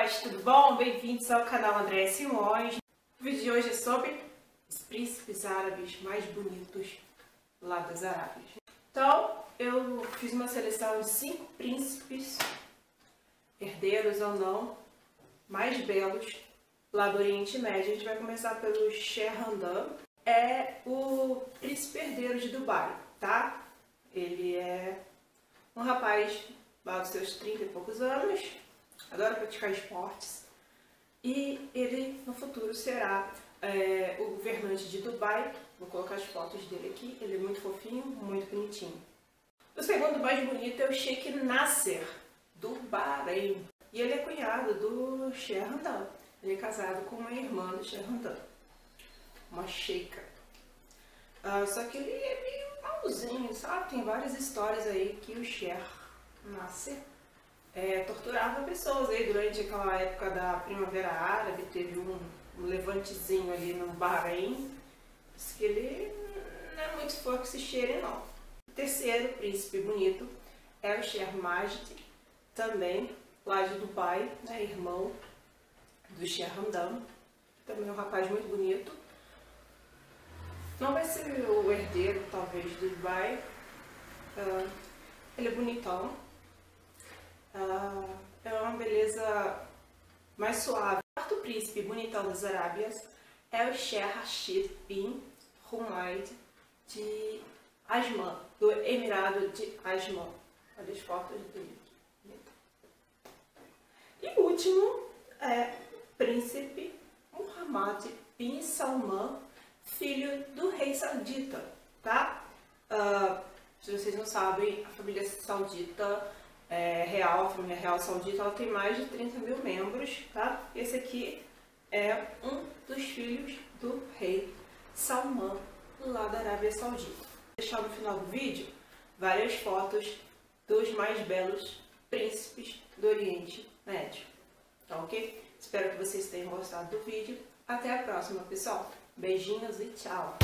pessoas, tudo bom? Bem-vindos ao canal André Simões. O vídeo de hoje é sobre os príncipes árabes mais bonitos lá das Arábias. Então, eu fiz uma seleção de 5 príncipes, herdeiros ou não, mais belos lá do Oriente Médio. A gente vai começar pelo Sheikh Hamdan. É o príncipe herdeiro de Dubai, tá? Ele é um rapaz lá dos seus 30 e poucos anos, adora praticar esportes, e ele no futuro será o governante de Dubai. Vou colocar as fotos dele aqui, ele é muito fofinho, muito bonitinho. O segundo mais bonito é o Sheikh Nasser, do Bahrein, e ele é cunhado do Sheikh Hamdan. Ele é casado com uma irmã do Sheikh Hamdan, uma sheikha. Só que ele é meio malzinho, sabe? Tem várias histórias aí que o Sheikh Nasser torturava pessoas aí durante aquela época da Primavera Árabe. Teve um levantezinho ali no Bahrein. Diz que ele não é muito fã que se cheire, não. O terceiro príncipe bonito é o Sheikh Majid, também lá de Dubai, né? Irmão do Sheikh Hamdan, também é um rapaz muito bonito. Não vai ser o herdeiro, talvez, de Dubai. Ele é bonitão. É uma beleza mais suave. O quarto príncipe bonitão das Arábias é o Sheikh Rashid Bin Humaid, de Ajman, do Emirado de Ajman. Olha as fotos dele aqui. E o último é o príncipe Muhammad Bin Salman, filho do rei saudita, tá? Se vocês não sabem, a família saudita real, a família real saudita, ela tem mais de 30 mil membros, tá? Esse aqui é um dos filhos do rei Salman, lá da Arábia Saudita. Vou deixar no final do vídeo várias fotos dos mais belos príncipes do Oriente Médio, tá ok? Espero que vocês tenham gostado do vídeo. Até a próxima, pessoal! Beijinhos e tchau!